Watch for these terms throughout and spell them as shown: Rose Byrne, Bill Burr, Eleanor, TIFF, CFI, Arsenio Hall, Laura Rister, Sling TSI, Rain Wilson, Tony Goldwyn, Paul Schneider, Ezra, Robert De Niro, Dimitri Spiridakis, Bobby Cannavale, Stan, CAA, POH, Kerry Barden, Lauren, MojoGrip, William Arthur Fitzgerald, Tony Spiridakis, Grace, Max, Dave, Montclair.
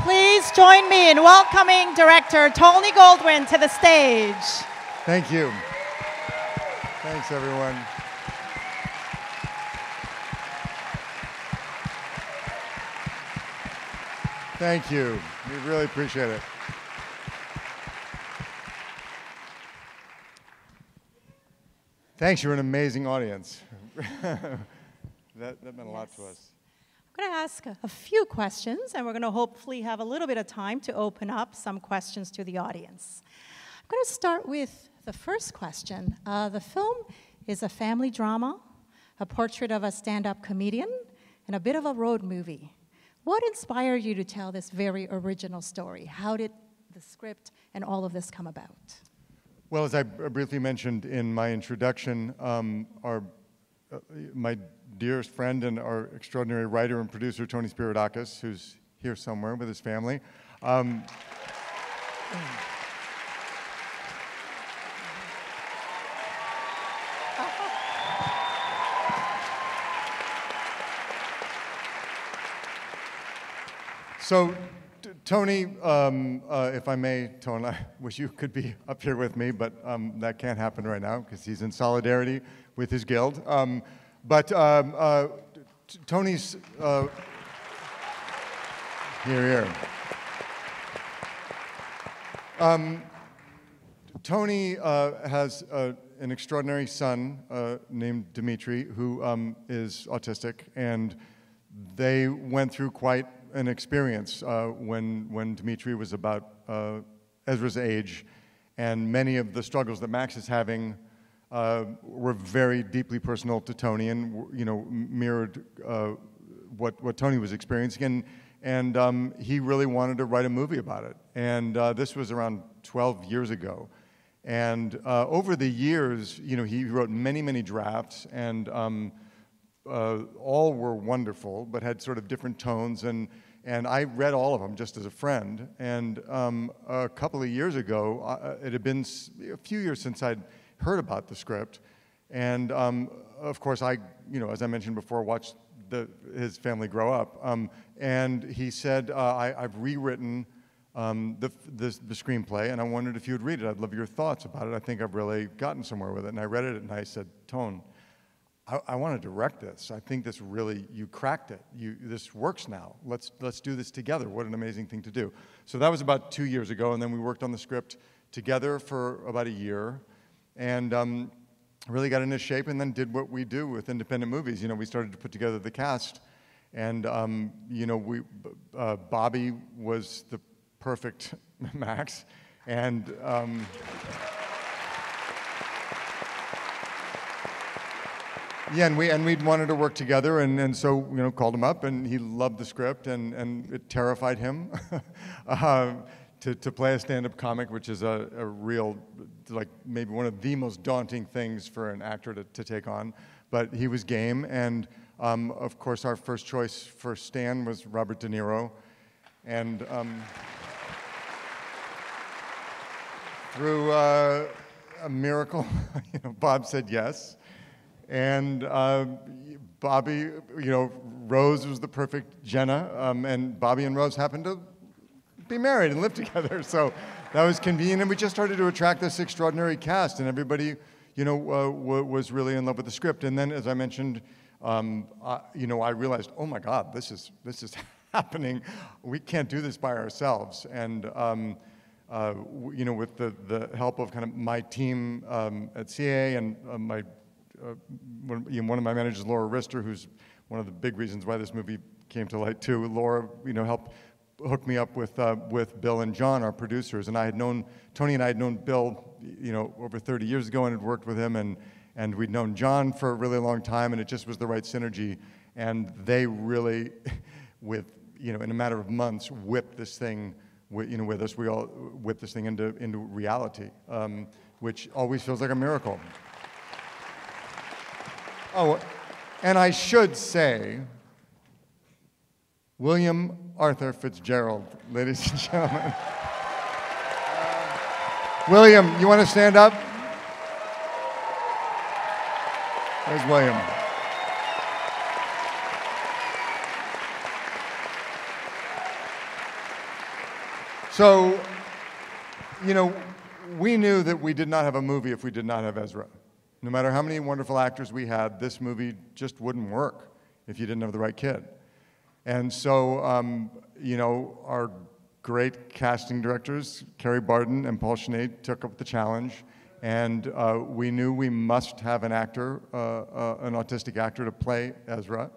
Please join me in welcoming director Tony Goldwyn to the stage. Thank you. Thanks, everyone. Thank you. We really appreciate it. Thanks. You're an amazing audience. that meant a lot to us. I'm going to ask a few questions, and we're going to hopefully have a little bit of time to open up some questions to the audience. I'm going to start with the first question. The film is a family drama, a portrait of a stand-up comedian, and a bit of a road movie. What inspired you to tell this very original story? How did the script and all of this come about? Well, as I briefly mentioned in my introduction, my dearest friend and our extraordinary writer and producer, Tony Spiridakis, who's here somewhere with his family. So, Tony, if I may, Tony, I wish you could be up here with me, but that can't happen right now because he's in solidarity with his guild. Tony's here. Tony has an extraordinary son named Dimitri, who is autistic, and they went through quite an experience when Dimitri was about Ezra's age, and many of the struggles that Max is having were very deeply personal to Tony, and mirrored what Tony was experiencing, and he really wanted to write a movie about it. And this was around 12 years ago, and over the years, he wrote many drafts, and all were wonderful, but had sort of different tones, and I read all of them just as a friend. And a couple of years ago, it had been a few years since I'd heard about the script, and of course I, as I mentioned before, watched his family grow up, and he said, I've rewritten the screenplay, and I wondered if you'd read it. I'd love your thoughts about it. I think I've really gotten somewhere with it. And I read it, and I said, Tone, I want to direct this. I think this really, you cracked it. This works now. Let's do this together. What an amazing thing to do. So that was about 2 years ago, and then we worked on the script together for about a year, and really got into shape, and then did what we do with independent movies. We started to put together the cast, and Bobby was the perfect Max, and yeah, and we'd wanted to work together, and so called him up, and he loved the script, and it terrified him to play a stand-up comic, which is a real, like maybe one of the most daunting things for an actor to take on. But he was game, and of course our first choice for Stan was Robert De Niro, and through a miracle, Bob said yes. And Bobby, Rose was the perfect Jenna, and Bobby and Rose happened to be married and live together, so that was convenient. And we just started to attract this extraordinary cast, and everybody, was really in love with the script. And then, as I mentioned, I realized, oh my God, this is happening. We can't do this by ourselves. And with the help of kind of my team at CAA and one of my managers, Laura Rister, who's one of the big reasons why this movie came to light too. Laura, helped hook me up with Bill and John, our producers, and Tony and I had known Bill, over 30 years ago, and had worked with him, and we'd known John for a really long time, and it just was the right synergy, and they really, in a matter of months, whipped this thing, with us. We all whipped this thing into reality, which always feels like a miracle. Oh, and I should say, William Arthur Fitzgerald, ladies and gentlemen. William, you want to stand up? There's William. So, you know, we knew that we did not have a movie if we did not have Ezra. No matter how many wonderful actors we had, this movie just wouldn't work if you didn't have the right kid. And so, you know, our great casting directors, Kerry Barden and Paul Schneider, took up the challenge. And we knew we must have an actor, an autistic actor, to play Ezra.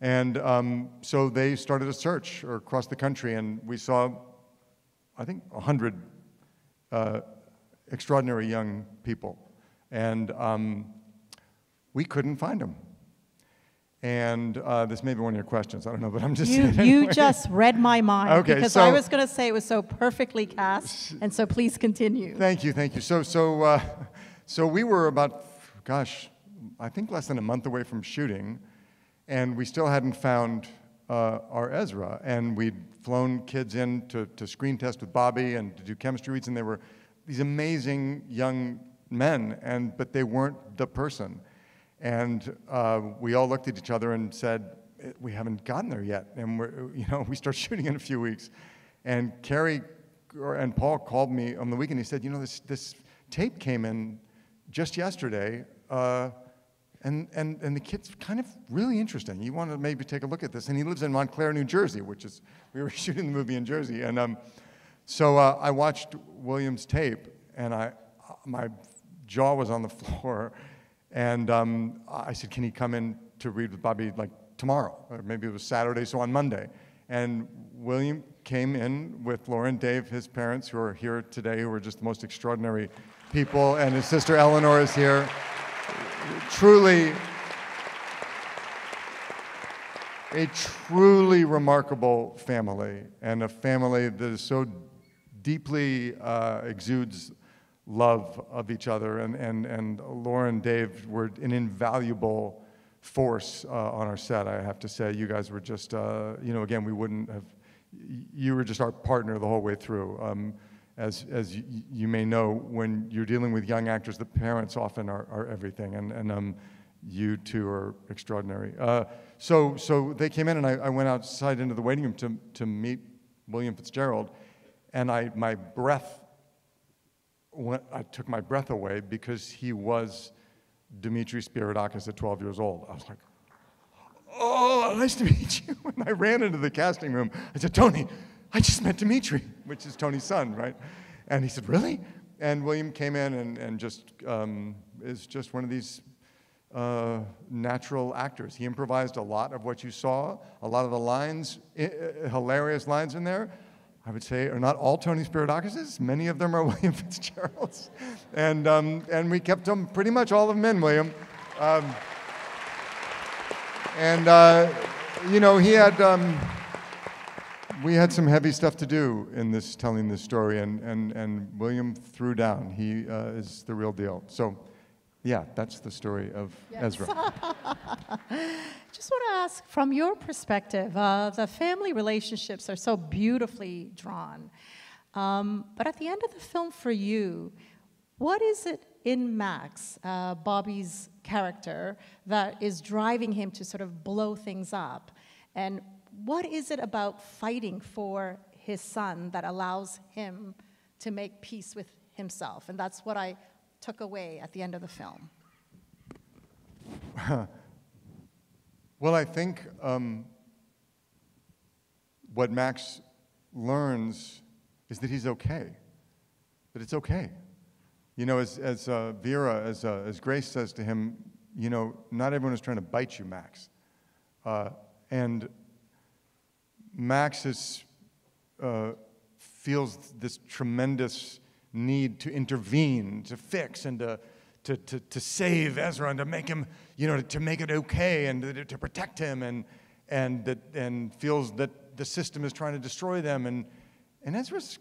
And so they started a search across the country, and we saw, I think, 100 extraordinary young people. And we couldn't find them. And this may be one of your questions. I don't know, but I'm just saying. You just read my mind, okay, because so, I was going to say it was so perfectly cast, and so please continue. Thank you, thank you. So we were about, gosh, I think less than a month away from shooting, and we still hadn't found our Ezra. And we'd flown kids in to screen test with Bobby and to do chemistry reads, and they were these amazing young men, but they weren't the person. And we all looked at each other and said, we haven't gotten there yet. And we start shooting in a few weeks. And Kerry and Paul called me on the weekend. He said, you know, this tape came in just yesterday, and the kid's kind of really interesting. You want to maybe take a look at this. And he lives in Montclair, New Jersey, which is, we were shooting the movie in Jersey. And so I watched William's tape, and my jaw was on the floor. And I said, can he come in to read with Bobby like tomorrow? Or maybe it was Saturday, so on Monday. And William came in with Lauren, Dave, his parents, who are here today, who are just the most extraordinary people. And his sister Eleanor is here. Truly, a truly remarkable family, and a family that is so deeply exudes love of each other, and Laura and Dave were an invaluable force on our set, I have to say. You guys were just, you know, again, we wouldn't have, you were just our partner the whole way through. As you may know, when you're dealing with young actors, the parents often are everything, and you two are extraordinary. So they came in, and I went outside into the waiting room to meet William Fitzgerald, and I took my breath away, because he was Dimitri Spiridakis at 12 years old. I was like, oh, nice to meet you. And I ran into the casting room. I said, Tony, I just met Dimitri, which is Tony's son, right? And he said, really? And William came in and just is just one of these natural actors. He improvised a lot of what you saw, a lot of the lines, hilarious lines in there. I would say are not all Tony Spiridakis's. Many of them are William Fitzgerald's, and we kept them pretty much all of them in William. You know, he had we had some heavy stuff to do in this telling this story, and William threw down. He is the real deal. So, yeah, that's the story of Ezra. Just want to ask, from your perspective, the family relationships are so beautifully drawn. But at the end of the film for you, what is it in Max, Bobby's character, that is driving him to sort of blow things up? And what is it about fighting for his son that allows him to make peace with himself? And that's what I took away at the end of the film. Well, I think what Max learns is that he's okay, that it's okay. You know, Vera, as Grace says to him, you know, not everyone is trying to bite you, Max. And Max feels this tremendous need to intervene, to fix, and to save Ezra, and to make him, you know, to make it okay, and to protect him, and feels that the system is trying to destroy them, and Ezra's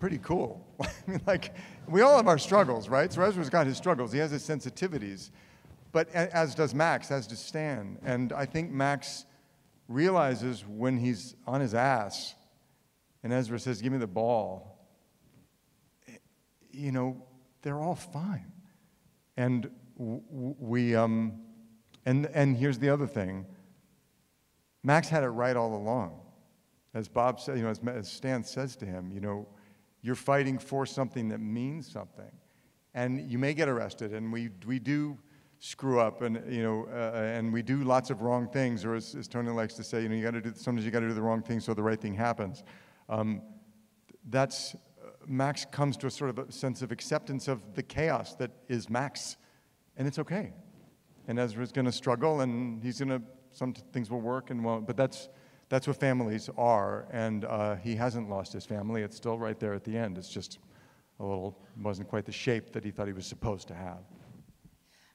pretty cool. I mean, like, we all have our struggles, right? So Ezra's got his struggles. He has his sensitivities, but as does Max, as does Stan, and I think Max realizes when he's on his ass, and Ezra says, "Give me the ball." You know, they're all fine, and we and here's the other thing. Max had it right all along. as Bob said, you know, as Stan says to him, you know, you're fighting for something that means something, and you may get arrested, and we do screw up, and you know, and we do lots of wrong things, or as Tony likes to say, you know, you got to do, sometimes you got to do the wrong thing so the right thing happens. That's Max comes to a sort of a sense of acceptance of the chaos that is Max, and it's okay. And Ezra's going to struggle, and he's going to, some things will work and won't, but that's what families are, and he hasn't lost his family. It's still right there at the end. It's just a little, wasn't quite the shape that he thought he was supposed to have.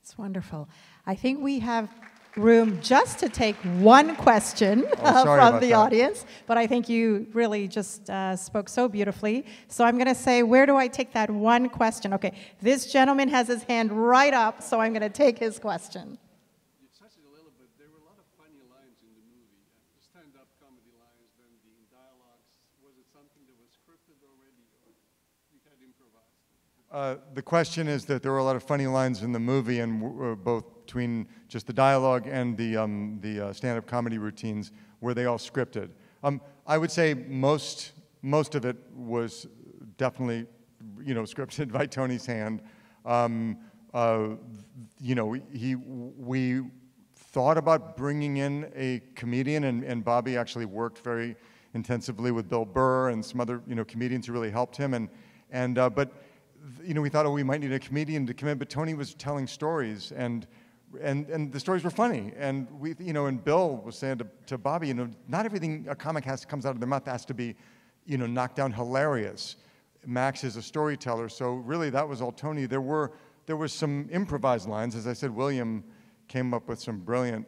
It's wonderful. I think we have room just to take one question from the audience, but I think you really just spoke so beautifully. So I'm going to say, where do I take that one question? Okay, this gentleman has his hand right up, so I'm going to take his question. The question is that there were a lot of funny lines in the movie, and both between just the dialogue and the stand-up comedy routines, were they all scripted? I would say most of it was definitely, you know, scripted by Tony's hand. You know, we thought about bringing in a comedian, and Bobby actually worked very intensively with Bill Burr and some other, you know, comedians who really helped him, but you know, we thought, oh, we might need a comedian to come in, but Tony was telling stories, and the stories were funny, and we, you know, and Bill was saying to Bobby, you know, not everything a comic comes out of their mouth has to be, you know, knocked down hilarious. Max is a storyteller, so really that was all Tony. There was some improvised lines, as I said. William came up with some brilliant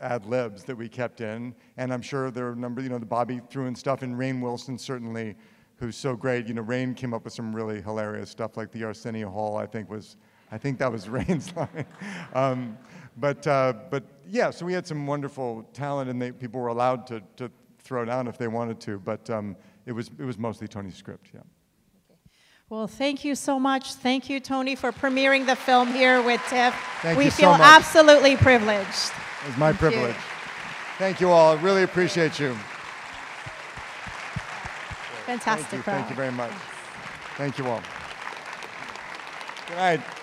ad libs that we kept in, and I'm sure there are a number, you know, the Bobby threw in stuff, and Rain Wilson certainly, who's so great. You know, Rain came up with some really hilarious stuff, like the Arsenio Hall, I think that was Rain's line. But yeah, so we had some wonderful talent, and people were allowed to throw down if they wanted to, but it was mostly Tony's script, yeah. Well, thank you so much. Thank you, Tony, for premiering the film here with TIFF. We feel absolutely privileged. It was my privilege. Thank you all, I really appreciate you. Fantastic. Thank you very much. Thanks. Thank you all. Good night.